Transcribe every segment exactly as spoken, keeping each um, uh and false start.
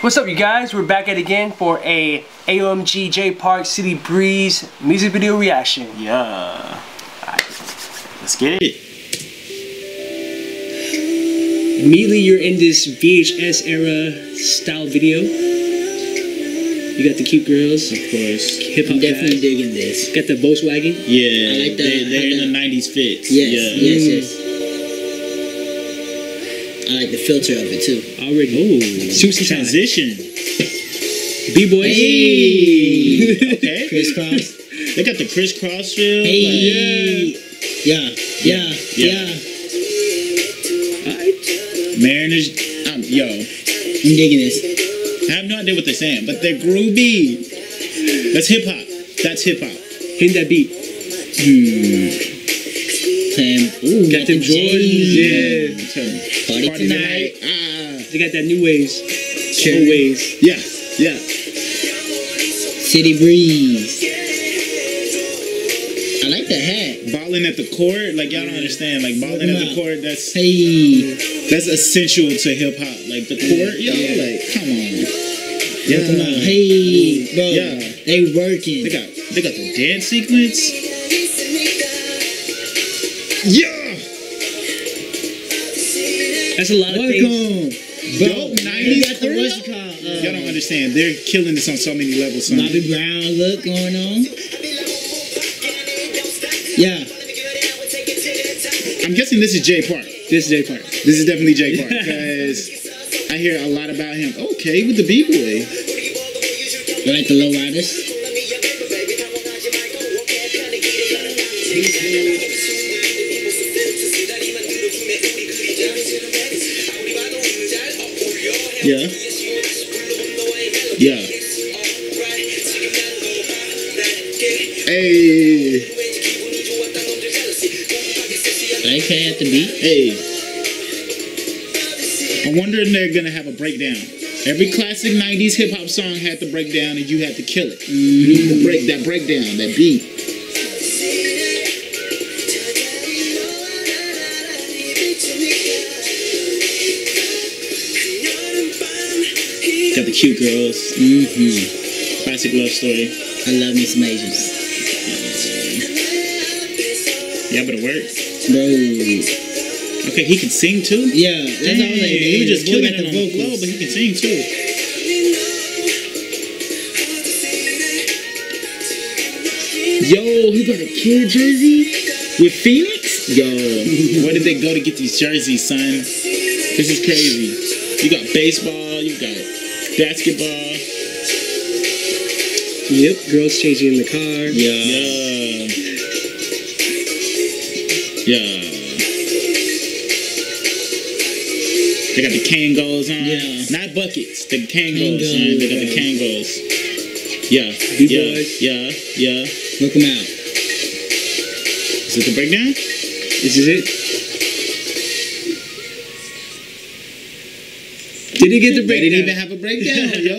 What's up, you guys? We're back at it again for a A O M G Jay Park City Breeze music video reaction. Yeah. Alright. Let's get it. Immediately you're in this V H S era style video. You got the cute girls. Of course. Hip hop. I'm definitely guys. Digging this. Got the Volkswagen. Yeah. I like that. They're, they're like in that. the nineties fits. Yes. Yeah. Yes, yes. I like the filter of it too. Already. Oh, Susie transition. B-boy. Hey. Okay. Crisscross. They got the crisscross feel. Hey. Like, yeah. Yeah. Yeah. Yeah. yeah. Alright. Mariners. Um, yo. I'm digging this. I have no idea what they're saying, but they're groovy. That's hip hop. That's hip hop. Hit that beat. Hmm. Ooh, got, got them the Jordans, yeah. Party, Party tonight. tonight. Ah. They got that new waves, sure. old waves. Yeah, yeah. City breeze. I like the hat. Balling at the court, like y'all yeah. don't understand. Like balling at the court, that's hey. that's essential to hip hop. Like the court, yeah. yo, yeah. like come on. Yeah, come on. Hey, bro. Yeah, they working. They got, they got the dance sequence. Yeah! That's a lot of Welcome. things. Welcome! Dope nineties at the what's called. Uh, Y'all don't understand. They're killing this on so many levels. Son. Bobby Brown look going on. Yeah. I'm guessing this is Jay Park. This is Jay Park. This is definitely Jay Park. Because I hear a lot about him. Okay, with the B-boy. I like the low riders. Yeah. Yeah. Hey. Okay, at the beat. Hey. I'm wondering they're gonna have a breakdown. Every classic nineties hip hop song had the breakdown, and you had to kill it. You need to break that breakdown, that beat. Got the cute girls. Mm-hmm. Classic love story. I love me some Asians. Y'all better work. Bro. Okay, he can sing too? Yeah. That's Dang, all like, he was just killing at the vocal low, but he can sing too. Yo, he got a kid jersey? With Phoenix? Yo. Where did they go to get these jerseys, son? This is crazy. You got baseball, you got it. Basketball. Yep, girls changing in the car. Yeah. Yeah. Yeah. They got the Kangos on. Yeah. Not buckets. The Kangos. Kangos. They got the Kangos. Yeah. B-boys. Yeah. Yeah. Yeah. Look them out. Is it the breakdown? This is it. Did he get the breakdown? They didn't even have a breakdown, yo.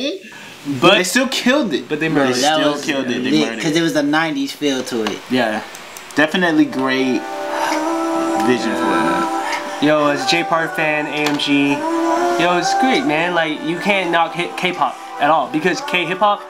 But, but they still killed it. But they murdered. They still was, killed it. They yeah, murdered. Because it was a nineties feel to it. Yeah, definitely great vision for it. Yo, as a Jay Park fan, A M G, yo, it's great, man. Like you can't knock K-pop at all because K-hip-hop,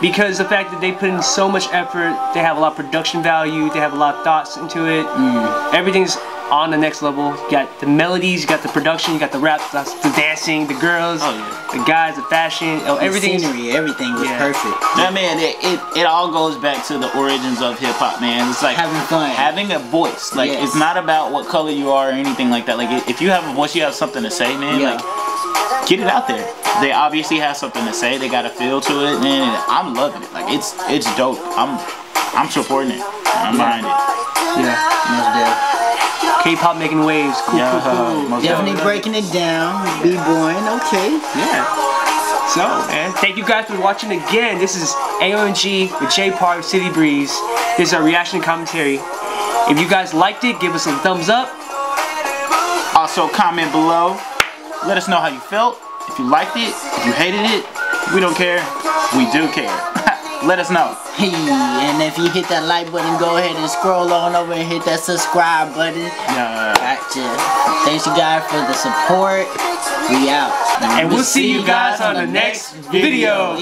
because the fact that they put in so much effort, they have a lot of production value, they have a lot of thoughts into it. Mm. Everything's on the next level. You got the melodies, you got the production, you got the rap, the dancing, the girls, oh, yeah. the guys, the fashion, oh, everything. The scenery, everything was yeah. perfect. That man, it, it it all goes back to the origins of hip hop, man. It's like having fun, having a voice. Like yes. it's not about what color you are or anything like that. Like if you have a voice, you have something to say, man. Yeah. Like get it out there. They obviously have something to say. They got a feel to it, man. And I'm loving it. Like it's it's dope. I'm I'm supporting it. I'm yeah. behind it. Yeah, most dead. K-pop making waves, cool, yeah, cool, cool. Definitely breaking it down, b-boying, okay. Yeah. So, man, thank you guys for watching again. This is A O M G with Jay Park, City Breeze. This is our reaction commentary. If you guys liked it, give us a thumbs up. Also, comment below. Let us know how you felt. If you liked it, if you hated it, we don't care. We do care. Let us know. Hey, and if you hit that like button, go ahead and scroll on over and hit that subscribe button. Yeah. Gotcha. Thanks you guys for the support. We out. And we'll see you guys on the next video.